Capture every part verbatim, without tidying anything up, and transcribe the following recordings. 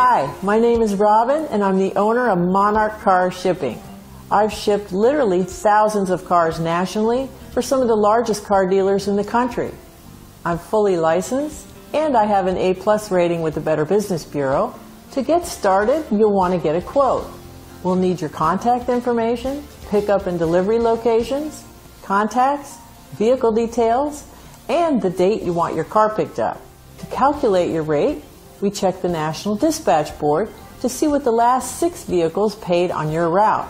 Hi, my name is Robin and I'm the owner of Monarch Car Shipping. I've shipped literally thousands of cars nationally for some of the largest car dealers in the country. I'm fully licensed and I have an A plus rating with the Better Business Bureau. To get started, you'll want to get a quote. We'll need your contact information, pickup and delivery locations, contacts, vehicle details, and the date you want your car picked up. To calculate your rate, we check the National Dispatch Board to see what the last six vehicles paid on your route.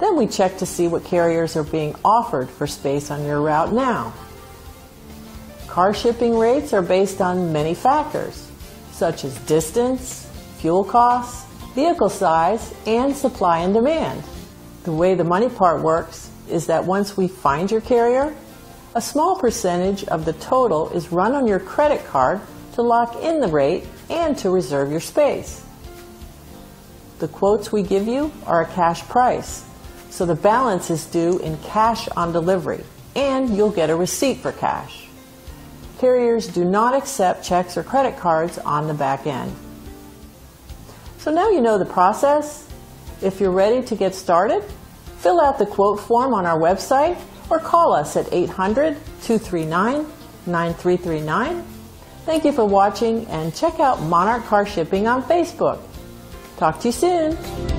Then we check to see what carriers are being offered for space on your route now. Car shipping rates are based on many factors, such as distance, fuel costs, vehicle size, and supply and demand. The way the money part works is that once we find your carrier, a small percentage of the total is run on your credit card to lock in the rate and to reserve your space. The quotes we give you are a cash price, so the balance is due in cash on delivery, and you'll get a receipt for cash. Carriers do not accept checks or credit cards on the back end. So now you know the process. If you're ready to get started, fill out the quote form on our website or call us at eight hundred, two three nine, nine three three nine. Thank you for watching and check out Monarch Car Shipping on Facebook. Talk to you soon.